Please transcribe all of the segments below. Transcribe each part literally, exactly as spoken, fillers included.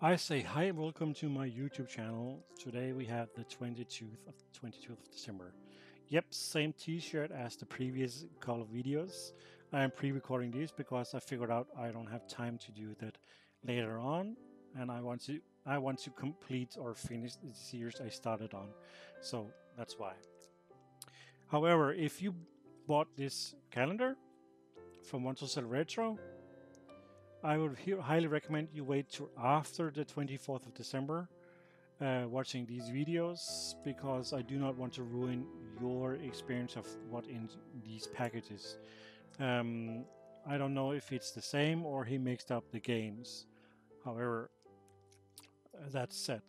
I say hi and welcome to my YouTube channel. Today we have the twenty-second of December. Yep, same t-shirt as the previous couple of videos. I am pre-recording these because I figured out I don't have time to do that later on, and I want to I want to complete or finish the series I started on. So that's why. However, if you bought this calendar from WTSRetro, I would highly recommend you wait till after the twenty-fourth of December uh, watching these videos, because I do not want to ruin your experience of what in these packages. Um, I don't know if it's the same or he mixed up the games. However, that's set.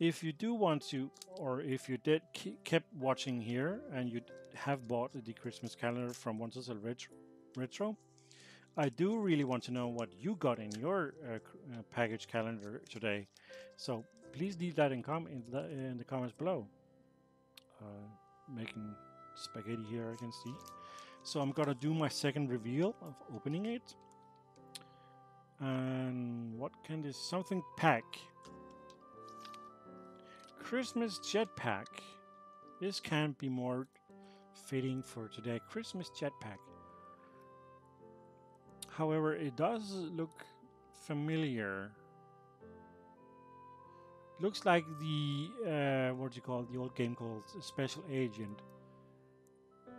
If you do want to, or if you did kept watching here and you have bought the Christmas calendar from WTSRetro, I do really want to know what you got in your uh, uh, package calendar today, so please leave that in, com in, the, in the comments below. Uh, making spaghetti here, I can see. So I'm gonna do my second reveal of opening it. And what can this, something pack? Christmas jetpack. This can't be more fitting for today. Christmas jetpack. However, it does look familiar. Looks like the uh, what do you call it, the old game called Special Agent.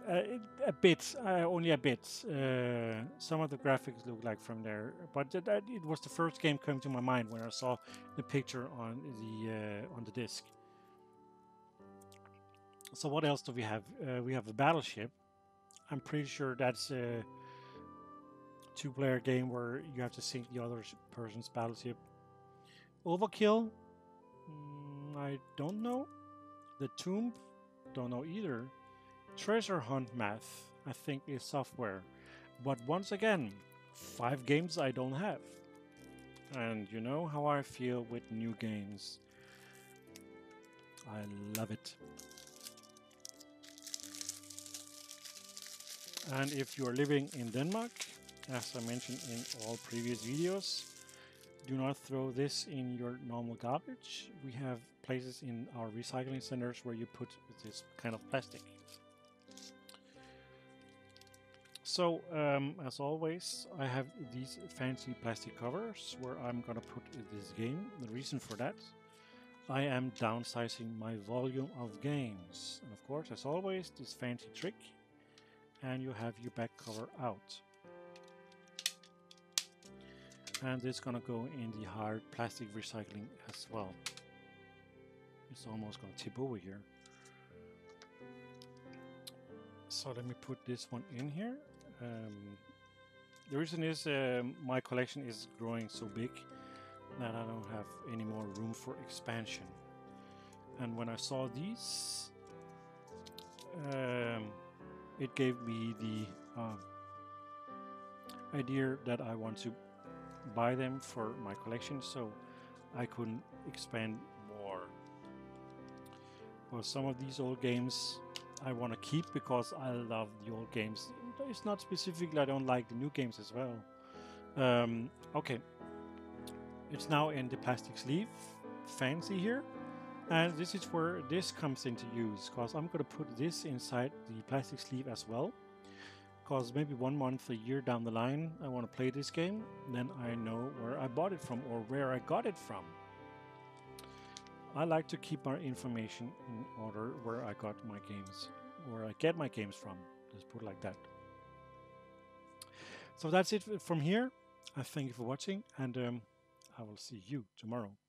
Uh, it, a bit, uh, only a bit. Uh, some of the graphics look like from there, but that, that, it was the first game came to my mind when I saw the picture on the uh, on the disc. So what else do we have? Uh, we have a battleship. I'm pretty sure that's. Uh, two-player game where you have to sink the other person's battleship. Overkill? Mm, I don't know. The Tomb? Don't know either. Treasure Hunt Math, I think, is software. But once again, five games I don't have. And you know how I feel with new games. I love it. And if you're living in Denmark, as I mentioned in all previous videos, do not throw this in your normal garbage. We have places in our recycling centers where you put this kind of plastic. So, um, as always, I have these fancy plastic covers where I'm gonna put this game. The reason for that, I am downsizing my volume of games. And of course, as always, this fancy trick, and you have your back cover out. And it's gonna go in the hard plastic recycling as well. It's almost gonna tip over here. So let me put this one in here. Um, the reason is uh, my collection is growing so big that I don't have any more room for expansion. And when I saw these, um, it gave me the uh, idea that I want to buy them for my collection, so I couldn't expand more. Well, some of these old games I want to keep because I love the old games. It's not specifically I don't like the new games as well. Um, okay, it's now in the plastic sleeve, fancy here, and this is where this comes into use, because I'm gonna put this inside the plastic sleeve as well. Because maybe one month, a year down the line, I want to play this game, then I know where I bought it from or where I got it from. I like to keep my information in order where I got my games, where I get my games from. Just put it like that. So that's it from here. I thank you for watching, and um, I will see you tomorrow.